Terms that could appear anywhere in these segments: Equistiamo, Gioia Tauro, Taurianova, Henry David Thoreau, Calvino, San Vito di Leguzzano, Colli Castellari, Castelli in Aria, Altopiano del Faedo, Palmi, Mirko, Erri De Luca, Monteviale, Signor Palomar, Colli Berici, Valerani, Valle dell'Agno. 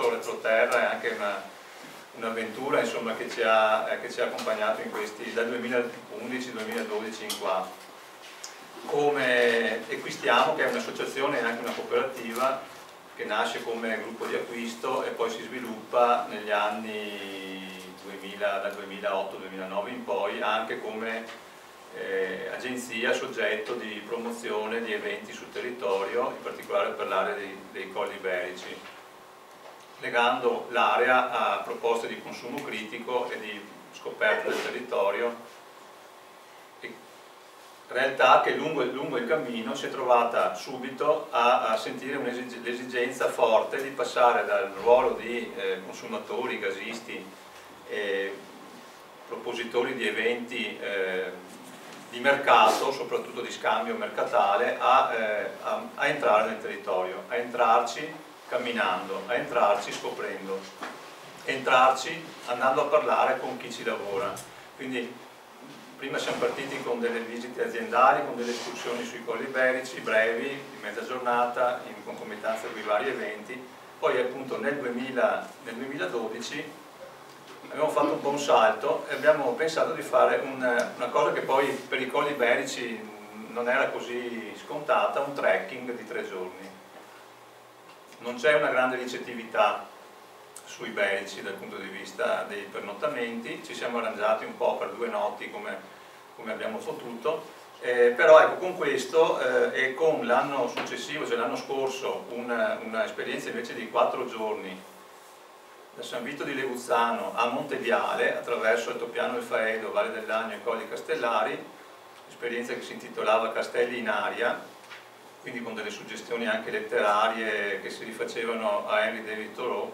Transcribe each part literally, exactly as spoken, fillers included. basso retroterra è anche un'avventura un insomma che ci, ha, eh, che ci ha accompagnato in questi, dal duemilaundici duemiladodici in qua. Come Equistiamo, che è un'associazione e anche una cooperativa che nasce come gruppo di acquisto e poi si sviluppa negli anni duemila, dal duemilaotto duemilanove in poi, anche come eh, agenzia soggetto di promozione di eventi sul territorio, in particolare per l'area dei, dei Colli Berici, legando l'area a proposte di consumo critico e di scoperta del territorio. Realtà che lungo, lungo il cammino si è trovata subito a, a sentire l'esigenza forte di passare dal ruolo di eh, consumatori, gasisti, eh, propositori di eventi eh, di mercato, soprattutto di scambio mercatale, a, eh, a, a entrare nel territorio, a entrarci camminando, a entrarci scoprendo, entrarci andando a parlare con chi ci lavora. Quindi, prima siamo partiti con delle visite aziendali, con delle escursioni sui Colli Berici, brevi, di mezza giornata, in concomitanza con i vari eventi. Poi appunto nel, duemila, nel duemiladodici abbiamo fatto un po' un salto e abbiamo pensato di fare un, una cosa che poi per i Colli Berici non era così scontata, un trekking di tre giorni. Non c'è una grande ricettività sui Berici dal punto di vista dei pernottamenti, ci siamo arrangiati un po' per due notti come, come abbiamo potuto, eh, però ecco, con questo eh, e con l'anno successivo, cioè l'anno scorso, un'esperienza invece di quattro giorni da San Vito di Leguzzano a Monteviale attraverso Altopiano del Faedo, Valle dell'Agno e Colli Castellari, esperienza che si intitolava Castelli in Aria, quindi con delle suggestioni anche letterarie che si rifacevano a Henry David Thoreau.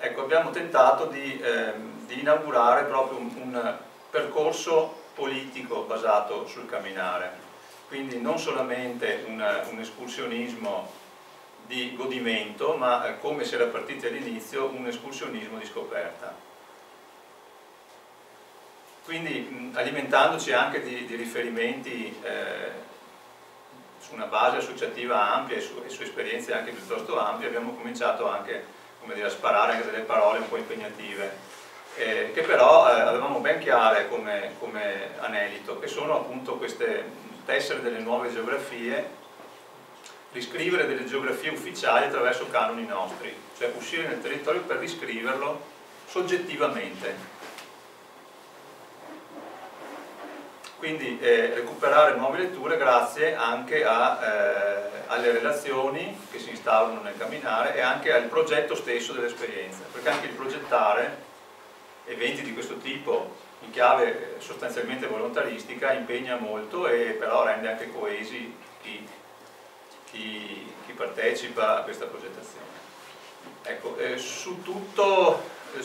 Ecco, abbiamo tentato di, ehm, di inaugurare proprio un, un percorso politico basato sul camminare, quindi non solamente un, un escursionismo di godimento, ma eh, come si era partiti all'inizio, un escursionismo di scoperta. Quindi mh, alimentandoci anche di, di riferimenti eh, su una base associativa ampia e su, e su esperienze anche piuttosto ampie, abbiamo cominciato anche come dire, a sparare anche delle parole un po' impegnative, eh, che però eh, avevamo ben chiare come, come anelito, che sono appunto queste tessere delle nuove geografie, riscrivere delle geografie ufficiali attraverso canoni nostri, cioè uscire nel territorio per riscriverlo soggettivamente. Quindi eh, recuperare nuove letture grazie anche a, eh, alle relazioni che si instaurano nel camminare e anche al progetto stesso dell'esperienza, perché anche il progettare eventi di questo tipo in chiave sostanzialmente volontaristica impegna molto e però rende anche coesi chi, chi, chi partecipa a questa progettazione. Ecco, eh, su tutto eh,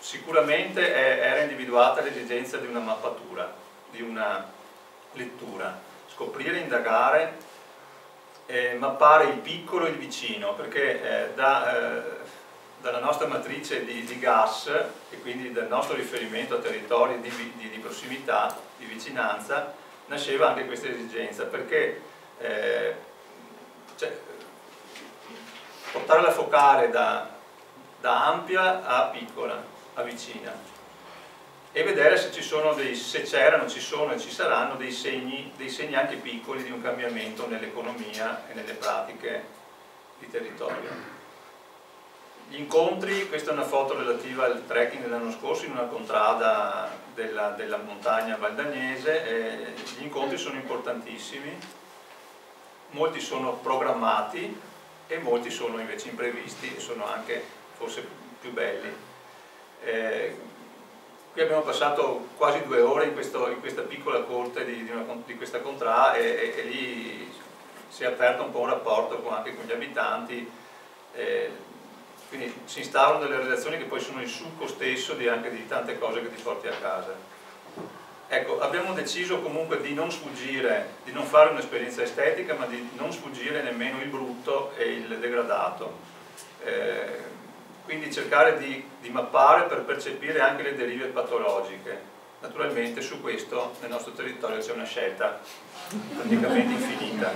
sicuramente è, era individuata l'esigenza di una mappatura, di una lettura, scoprire, indagare, eh, mappare il piccolo e il vicino, perché eh, da, eh, dalla nostra matrice di, di gas e quindi dal nostro riferimento a territori di, di, di prossimità, di vicinanza, nasceva anche questa esigenza, perché eh, cioè, portare la focale da, da ampia a piccola, a vicina, e vedere se ci sono dei, se c'erano, ci sono e ci saranno dei segni, dei segni anche piccoli di un cambiamento nell'economia e nelle pratiche di territorio. Gli incontri, questa è una foto relativa al trekking dell'anno scorso in una contrada della, della montagna valdagnese, e gli incontri sono importantissimi, molti sono programmati e molti sono invece imprevisti e sono anche forse più belli. Eh, Qui abbiamo passato quasi due ore in, questo, in questa piccola corte di, di, una, di questa contrada e, e, e lì si è aperto un po' un rapporto con, anche con gli abitanti, eh, quindi si instaurano delle relazioni che poi sono il succo stesso di, anche di tante cose che ti porti a casa. Ecco, abbiamo deciso comunque di non sfuggire, di non fare un'esperienza estetica, ma di non sfuggire nemmeno il brutto e il degradato. Eh, Quindi cercare di, di mappare per percepire anche le derive patologiche. Naturalmente su questo nel nostro territorio c'è una scelta praticamente infinita.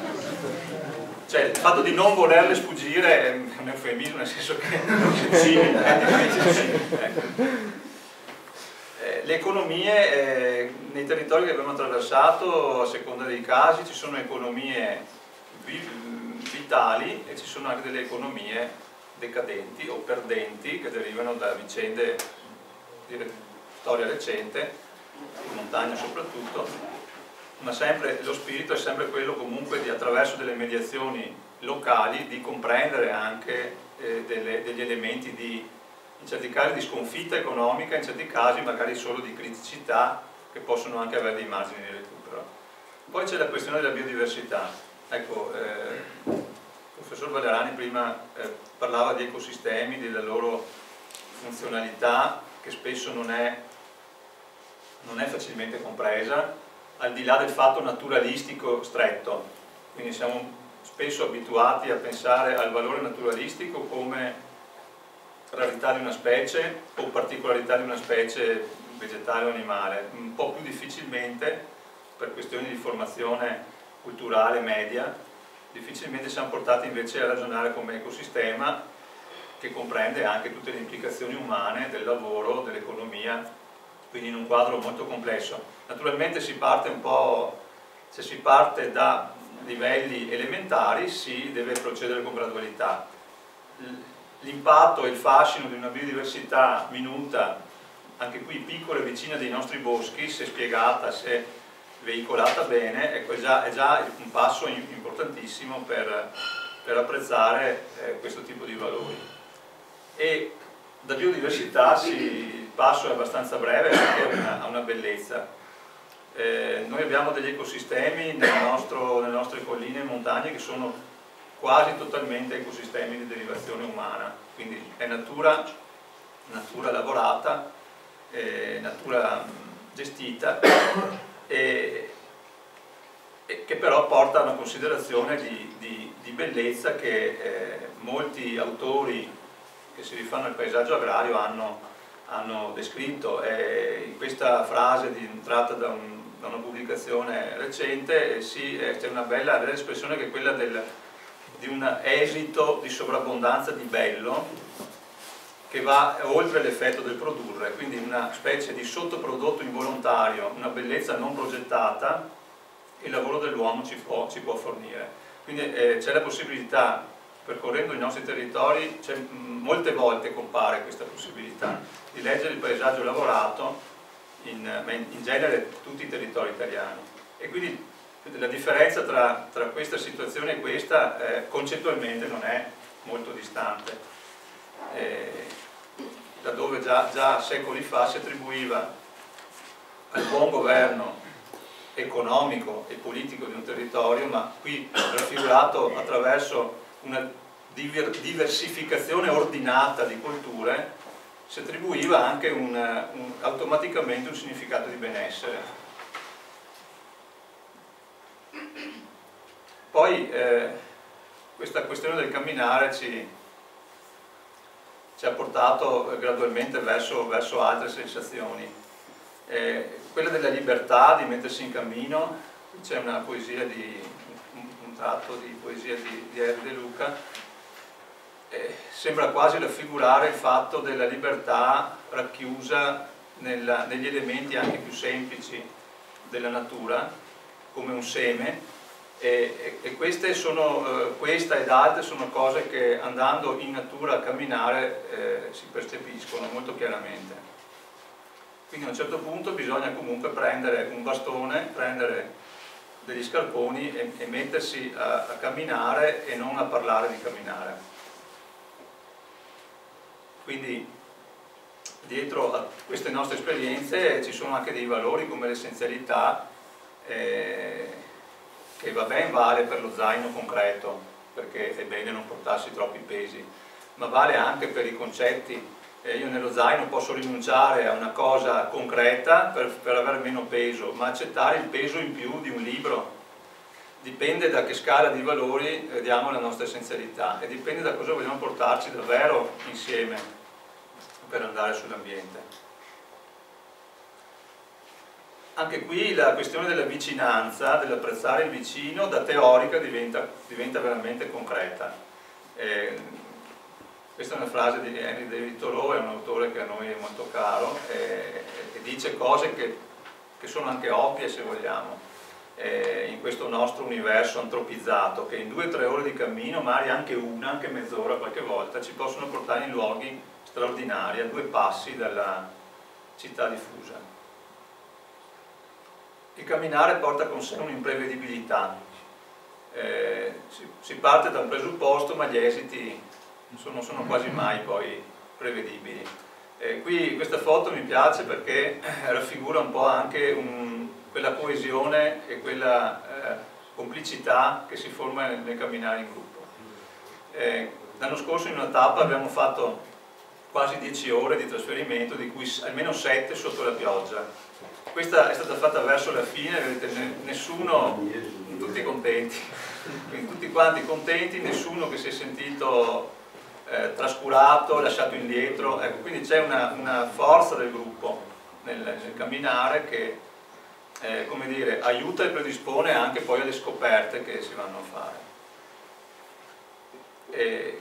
Cioè, il fatto di non volerle sfuggire è un eufemismo, nel senso che sì, è difficile, sì. Ecco. Le economie, eh, nei territori che abbiamo attraversato, a seconda dei casi, ci sono economie vitali e ci sono anche delle economie decadenti o perdenti che derivano da vicende di storia recente, in montagna soprattutto, ma sempre lo spirito è sempre quello comunque di, attraverso delle mediazioni locali, di comprendere anche eh, delle, degli elementi di, in certi casi di sconfitta economica, in certi casi magari solo di criticità che possono anche avere dei margini di recupero. Poi c'è la questione della biodiversità. Ecco, eh, il professor Valerani prima eh, parlava di ecosistemi, della loro funzionalità che spesso non è, non è facilmente compresa, al di là del fatto naturalistico stretto. Quindi siamo spesso abituati a pensare al valore naturalistico come rarità di una specie o particolarità di una specie vegetale o animale, un po' più difficilmente, per questioni di formazione culturale media, difficilmente siamo portati invece a ragionare come ecosistema che comprende anche tutte le implicazioni umane del lavoro, dell'economia, quindi in un quadro molto complesso. Naturalmente si parte un po', se si parte da livelli elementari si deve procedere con gradualità. L'impatto e il fascino di una biodiversità minuta, anche qui piccola e vicina dei nostri boschi, se spiegata, se veicolata bene, ecco, è, già, è già un passo importantissimo per, per apprezzare eh, questo tipo di valori. E da biodiversità si, il passo è abbastanza breve perché ha una, una bellezza. Eh, noi abbiamo degli ecosistemi nel nostro, nelle nostre colline e montagne che sono quasi totalmente ecosistemi di derivazione umana, quindi è natura, natura lavorata, eh, natura gestita, e, e che però porta a una considerazione di, di, di bellezza che eh, molti autori che si rifanno al paesaggio agrario hanno, hanno descritto. Eh, in questa frase di, tratta da, un, da una pubblicazione recente, eh, sì, eh, c'è una bella espressione che è quella del di un esito di sovrabbondanza di bello che va oltre l'effetto del produrre, quindi una specie di sottoprodotto involontario, una bellezza non progettata che il lavoro dell'uomo ci, ci può fornire. Quindi eh, c'è la possibilità, percorrendo i nostri territori, molte volte compare questa possibilità di leggere il paesaggio lavorato in, in genere tutti i territori italiani. E quindi la differenza tra, tra questa situazione e questa eh, concettualmente non è molto distante, eh, laddove già, già secoli fa si attribuiva al buon governo economico e politico di un territorio, ma qui raffigurato attraverso una diver, diversificazione ordinata di colture, si attribuiva anche un, un, automaticamente un significato di benessere. Poi eh, questa questione del camminare ci, ci ha portato gradualmente verso, verso altre sensazioni. Eh, quella della libertà, di mettersi in cammino, c'è una poesia di, un, un tratto di poesia di, di Erri De Luca, eh, sembra quasi raffigurare il fatto della libertà racchiusa nella, negli elementi anche più semplici della natura, come un seme. E, e queste sono, questa ed altre sono cose che andando in natura a camminare eh, si percepiscono molto chiaramente. Quindi a un certo punto bisogna comunque prendere un bastone, prendere degli scarponi e, e mettersi a, a camminare e non a parlare di camminare. Quindi dietro a queste nostre esperienze ci sono anche dei valori come l'essenzialità, eh, che va ben vale per lo zaino concreto, perché è bene non portarsi troppi pesi, ma vale anche per i concetti. Eh, io nello zaino posso rinunciare a una cosa concreta per, per avere meno peso, ma accettare il peso in più di un libro dipende da che scala di valori eh, diamo la nostra essenzialità e dipende da cosa vogliamo portarci davvero insieme per andare sull'ambiente. Anche qui la questione della vicinanza, dell'apprezzare il vicino, da teorica diventa, diventa veramente concreta. Eh, questa è una frase di Henry David Thoreau, è un autore che a noi è molto caro, eh, e dice cose che, che sono anche ovvie, se vogliamo, eh, in questo nostro universo antropizzato, che in due o tre ore di cammino, magari anche una, anche mezz'ora qualche volta, ci possono portare in luoghi straordinari, a due passi dalla città diffusa. Il camminare porta con sé un'imprevedibilità, eh, si, si parte da un presupposto ma gli esiti non sono quasi mai poi prevedibili. Eh, qui questa foto mi piace perché raffigura un po' anche un, quella coesione e quella eh, complicità che si forma nel, nel camminare in gruppo. Eh, l'anno scorso in una tappa abbiamo fatto quasi dieci ore di trasferimento, di cui almeno sette sotto la pioggia. Questa è stata fatta verso la fine, vedete, nessuno, tutti contenti, quindi tutti quanti contenti, nessuno che si è sentito eh, trascurato, lasciato indietro, ecco, quindi c'è una, una forza del gruppo nel, nel camminare che eh, come dire, aiuta e predispone anche poi alle scoperte che si vanno a fare. E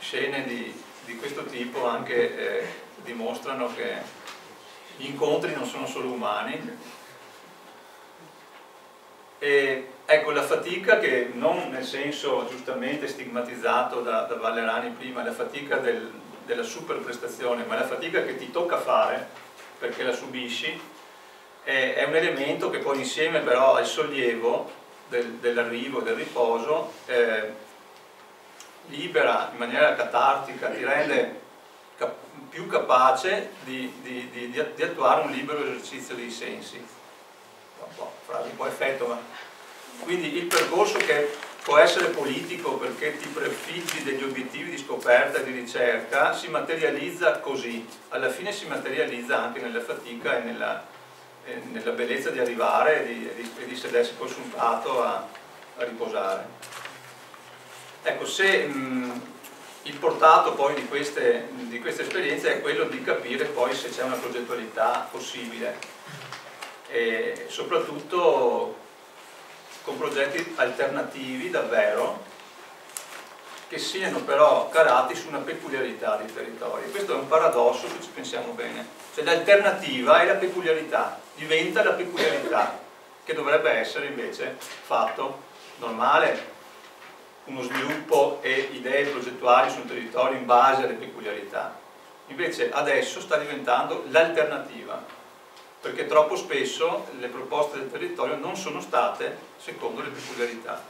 scene di, di questo tipo anche eh, dimostrano che gli incontri non sono solo umani, e ecco la fatica, che non nel senso giustamente stigmatizzato da, da Valerani prima, la fatica del, della superprestazione, ma la fatica che ti tocca fare perché la subisci, è, è un elemento che poi insieme però al sollievo del, dell'arrivo e del riposo eh, libera in maniera catartica, ti rende più capace di, di, di, di attuare un libero esercizio dei sensi. Un po', frase un po' effetto, ma quindi il percorso, che può essere politico perché ti prefiggi degli obiettivi di scoperta e di ricerca, si materializza così, alla fine si materializza anche nella fatica e nella, e nella bellezza di arrivare e di, e di, e di sedersi poi su un prato a, a riposare. Ecco, se mh, il portato poi di queste, di queste esperienze è quello di capire poi se c'è una progettualità possibile, e soprattutto con progetti alternativi davvero, che siano però calati su una peculiarità dei territori. Questo è un paradosso se ci pensiamo bene, cioè l'alternativa è la peculiarità, diventa la peculiarità, che dovrebbe essere invece fatto normale, uno sviluppo e idee progettuali su un territorio in base alle peculiarità. Invece adesso sta diventando l'alternativa, perché troppo spesso le proposte del territorio non sono state secondo le peculiarità.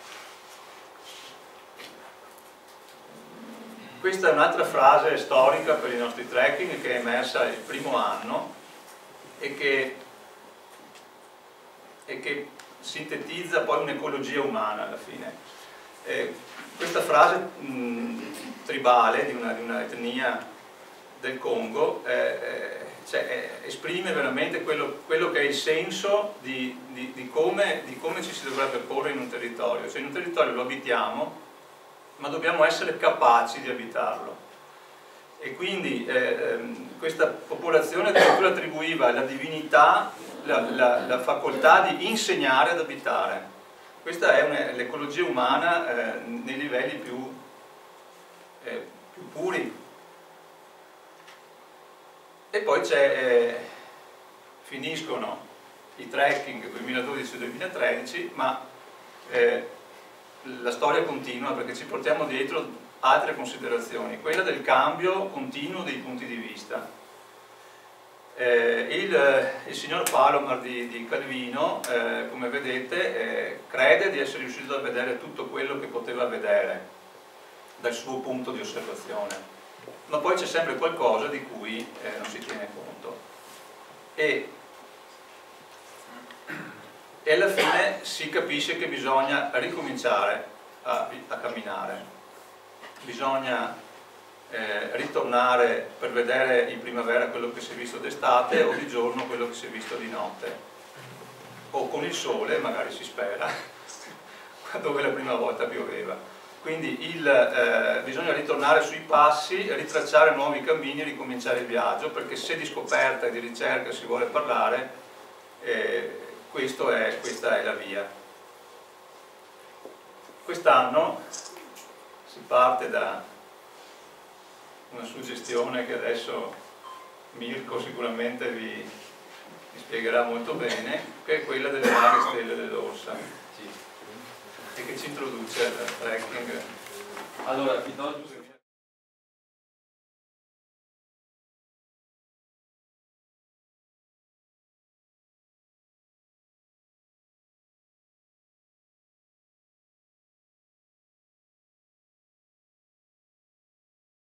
Questa è un'altra frase storica per i nostri trekking che è emersa il primo anno e che, e che sintetizza poi un'ecologia umana alla fine. Eh, questa frase mh, tribale di una, di una etnia del Congo eh, eh, cioè, eh, esprime veramente quello, quello che è il senso di, di, di, come, di come ci si dovrebbe porre in un territorio. Cioè, in un territorio lo abitiamo, ma dobbiamo essere capaci di abitarlo, e quindi eh, questa popolazione addirittura attribuiva alla divinità la, la, la facoltà di insegnare ad abitare. Questa è l'ecologia umana eh, nei livelli più, eh, più puri. E poi c'è, eh, finiscono i trekking duemiladodici duemilatredici, ma eh, la storia continua, perché ci portiamo dietro altre considerazioni, quella del cambio continuo dei punti di vista. Eh, il, il signor Palomar di, di Calvino, eh, come vedete, eh, crede di essere riuscito a vedere tutto quello che poteva vedere dal suo punto di osservazione, ma poi c'è sempre qualcosa di cui eh, non si tiene conto, e, e alla fine si capisce che bisogna ricominciare a, a camminare, bisogna Eh, ritornare per vedere in primavera quello che si è visto d'estate, o di giorno quello che si è visto di notte, o con il sole magari, si spera, dove la prima volta pioveva. Quindi il, eh, bisogna ritornare sui passi, ritracciare nuovi cammini e ricominciare il viaggio, perché se di scoperta e di ricerca si vuole parlare, eh, questo è, questa è la via. Quest'anno si parte da una suggestione che adesso Mirko sicuramente vi, vi spiegherà molto bene, che è quella delle varie stelle dell'Orsa. E che ci introduce al trekking. Allora, vi do